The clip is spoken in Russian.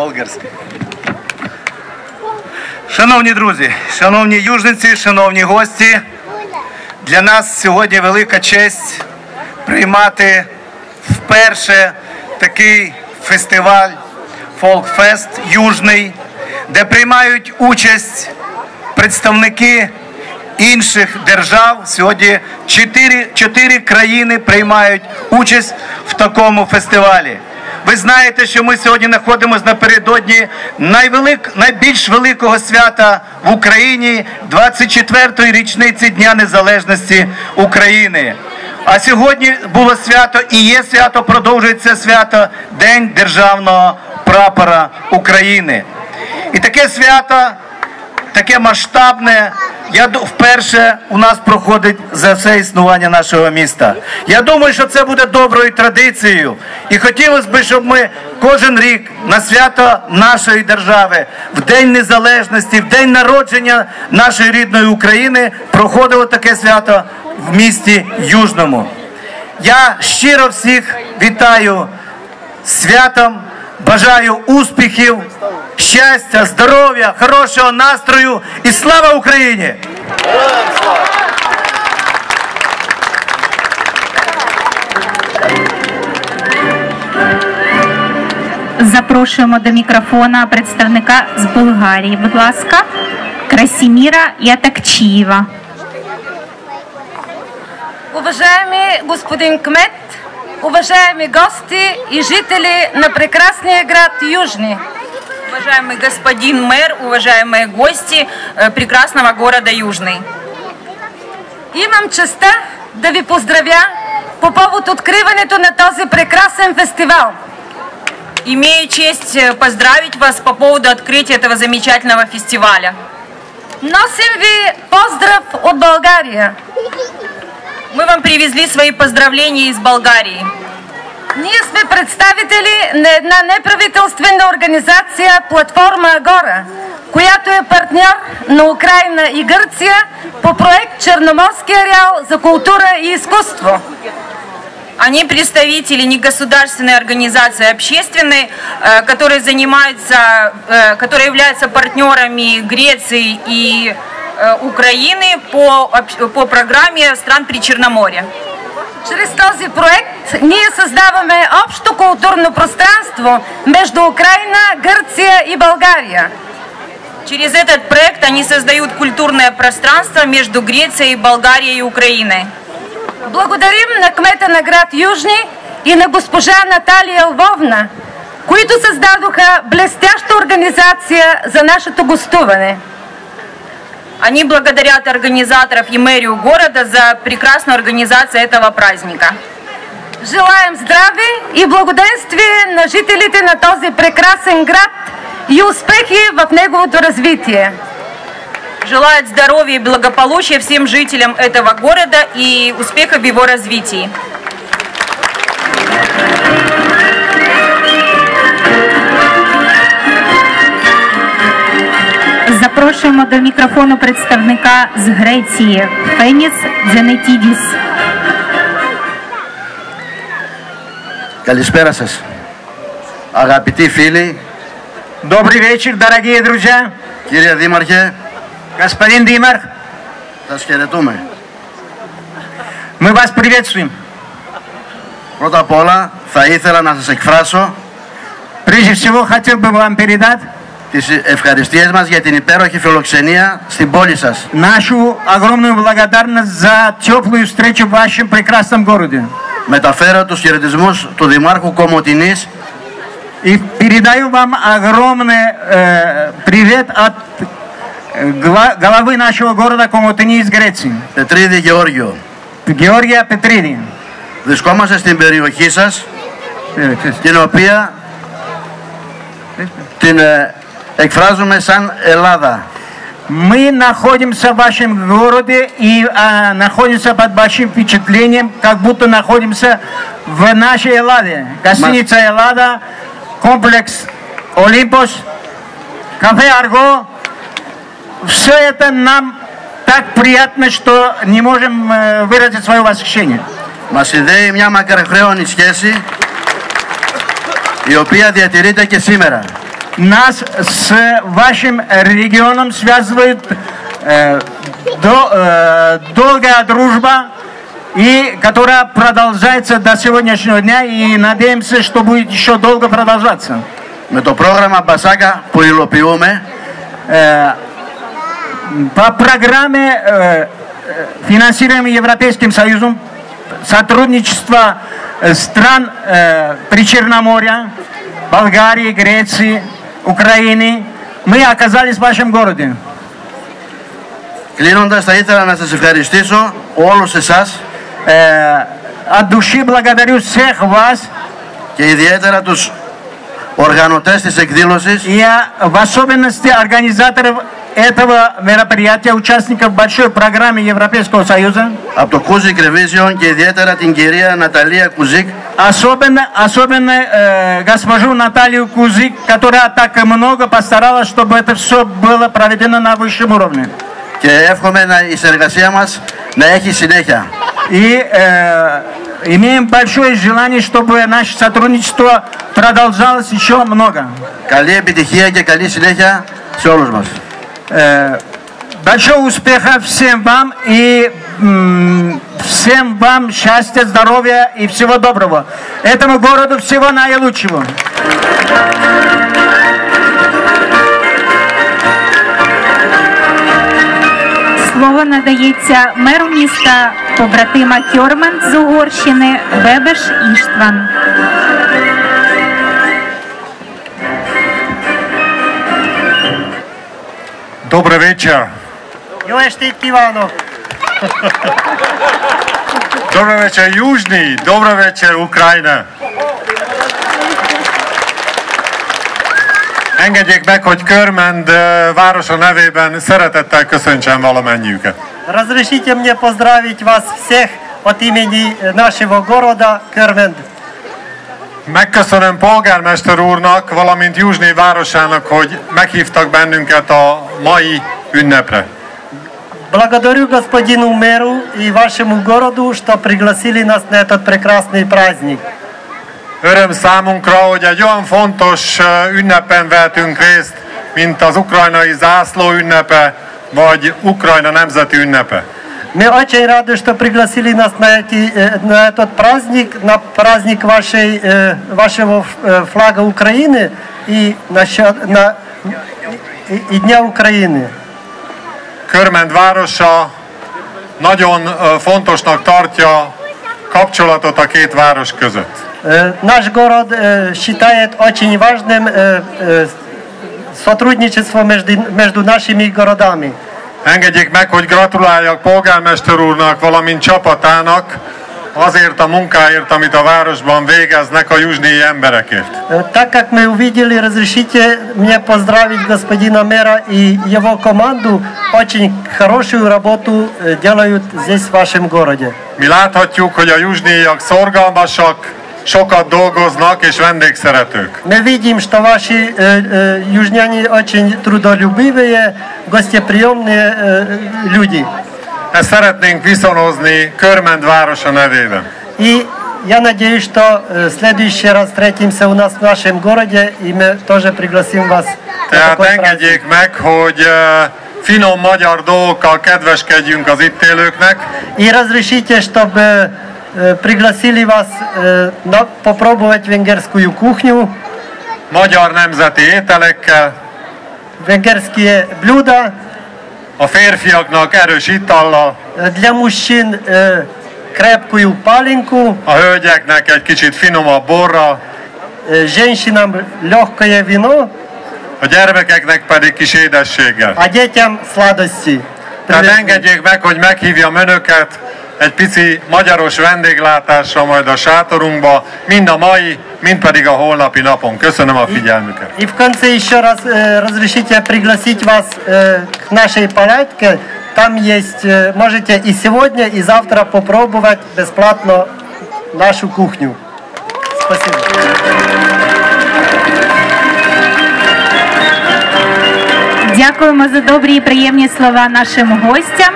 болгарською. Шановні друзі, шановні южниці, шановні гості, для нас сьогодні велика честь приймати вперше такий фестиваль «Фолкфест Южний», де приймають участь представники інших держав. Сьогодні чотири країни приймають участь в такому фестивалі. Ви знаєте, що ми сьогодні знаходимося напередодні найбільш великого свята в Україні – 24-ї річниці Дня Незалежності України. А сьогодні було свято і є свято, продовжується свято – День Державного прапора України. І таке свято, таке масштабне, вперше у нас проходить за все існування нашого міста. Я думаю, що це буде доброю традицією. І хотілося б, щоб ми кожен рік на свято нашої держави, в День Незалежності, в День народження нашої рідної України проходило таке свято в місті Южному. Я щиро всіх вітаю святом, бажаю успіхів, щастя, здоров'я, хорошого настрою і слава Україні! Запрошуємо до мікрофона представника з Болгарії, будь ласка, Красимира Ятакчиева. Уважаемый господин кмет, уважаемые гости и жители на прекрасный град Южный. Уважаемый господин мэр, уважаемые гости прекрасного города Южный. Имам честа да ви поздравя по повод откриването на този прекрасен фестивал. Имею честь поздравить вас по поводу открытия этого замечательного фестиваля. Носим ви поздрав от Болгарии. Мы вам привезли свои поздравления из Болгарии. Ние сме представители на една неправителствена организация Платформа Агора, която е партньор на Украина и Гърция по проект «Черноморский ареал за культуру и искусство». Они представители негосударственной организации общественной, которые являются партнерами Греции и Украины по программе стран Причерноморья. Чрез този проект ние създаваме общо културно пространство между Украина, Гърция и Болгария. Через этот проект они создают культурное пространство между Грецией, Болгарией и Украиной. Благодарим на кмета на град Южни и на госпожа Наталья Львовна, които създадоха блестяща организация за нашето гостуване. Они благодарят организаторов и мэрию города за прекрасную организацию этого праздника. Желаем здравия и благоденствия на жителите на този прекрасен град и успехи в неговото развитие. Желает здоровья и благополучия всем жителям этого города и успехов в его развитии. Запрошуємо до мікрофону представника з Греції Феніс Дзенетідіс. Καλησπέρα σας, αγαπητοί φίλοι. Добрый вечер, дорогие друзья. Κύριε Δήμαρχε. Господин Димарх. Σας χαιρετούμε. Мы вас приветствуем. Πρώτα απ' όλα θα ήθελα να σας εκφράσω. Прежде всего хотел бы вам передать τις ευχαριστίες μας για την υπέροχη φιλοξενία στην πόλη σας. Нашу огромную благодарность за теплую встречу в вашем прекрасном городе. Μεταφέρω τους χαιρετισμούς του Δημάρχου Κομωτινής. И передаю вам огромный привет от главы нашего города Комотини из Греции. Петрίδη Γεώργιο. Γεώργια Πετρίδη. Βρισκόμαστε στην περιοχή σας, την οποία την εκφράζουμε σαν Ελλάδα. Мы находимся в вашем городе и находимся под большим впечатлением, как будто находимся в нашей Элладе. Гостиница Эллада, комплекс Олимпос, кафе Арго. Все это нам так приятно, что не можем выразить свое восхищение. Μας ιδέει μια μακροχρόνια σχέση, η οποία διατηρείται και σήμερα. Нас с вашим регионом связывает долгая дружба, и которая продолжается до сегодняшнего дня, и надеемся, что будет еще долго продолжаться. Με το πρόγραμμα Μπασάκα που υλοποιούμε, по программе, финансируемой Европейским Союзом, сотрудничество стран Причерноморья, Болгарии, Греции, Украины, мы оказались в вашем городе. Κλείνοντας, θα ήθελα να σας ευχαριστήσω όλους εσάς και ιδιαίτερα τους οργανωτές της εκδήλωσης этого мероприятия, участников большой программы Европейского Союза. Особенно госпожу Наталью Кузик, которая так много постаралась, чтобы это все было проведено на высшем уровне. И имеем большое желание, чтобы наше сотрудничество продолжалось еще много. Большого успеха всем вам и всем вам счастья, здоровья и всего доброго. Этому городу всего наилучшего. Слово надається меру міста побратима Кьорменд з Угорщини Бебеш Іштван. Добрый вечер. Добрый вечер, Южный. Добрый вечер, Украина. Engedjék meg, hogy Kьорменд városa nevében szeretettel köszöntsem valamennyiüket. Разрешите мне поздравить вас всех от имени нашего города Кьорменд. Megköszönöm polgármester úrnak, valamint Juzsné városának, hogy meghívtak bennünket a mai ünnepre. Благодарю господину мэру и вашему городу, что пригласили нас на этот прекрасный праздник. Öröm számunkra, hogy egy olyan fontos ünnepen vehetünk részt, mint az ukrajnai zászló ünnepe, vagy Ukrajna nemzeti ünnepe. Мы очень рады, что пригласили нас на этот праздник, на праздник вашего флага Украины и Дня Украины. Кьорменд városa nagyon fontosnak tartja kapcsolatot a két város között. Наш город считает очень важным сотрудничество между нашими городами. Engedjék meg, hogy gratuláljak polgármester úrnak, valamint csapatának azért a munkáért, amit a városban végeznek a juzsnyi emberekért. Так как мы увидели, разрешите мне поздравить господина мэра и его команду. Очень хорошую работу делают здесь в вашем городе. Mi láthatjuk, hogy a juzsnyiak szorgalmasak, sokat dolgoznak és vendégszeretők. Мы видим, что ваши южняне очень трудолюбивые, гостеприимные люди. Ezt szeretnénk viszonozni Kьорменд városa nevében. И я надеюсь, что в следующий раз встретимся у нас в нашем городе, и мы тоже пригласим вас. Tehát engedjék meg, hogy finom magyar dolgokkal kedveskedjünk az itt élőknek. И разрешите, чтобы пригласили вас попробовать венгерскую кухню, magyar nemzeti ételekkel, венгерские блюда, a férfiaknak erős itallal, для мужчин крепкую палинку, a hölgyeknek egy kicsit finomabb borral, женщинам легкое вино, a gyermekeknek pedig kis édességgel. A детям сладости. Tehát engedjék meg, hogy meghívjam önöket egy pici magyaros vendéglátásra majd a sátorunkba, mind a mai, mind pedig a holnapi napon. Köszönöm a figyelmüket. И в конце еще раз разрешите пригласить вас к нашей палатке. Там есть, можете и сегодня, и завтра попробовать бесплатно нашу кухню. Спасибо. Дякуємо за добрі і приємні слова нашим гостям.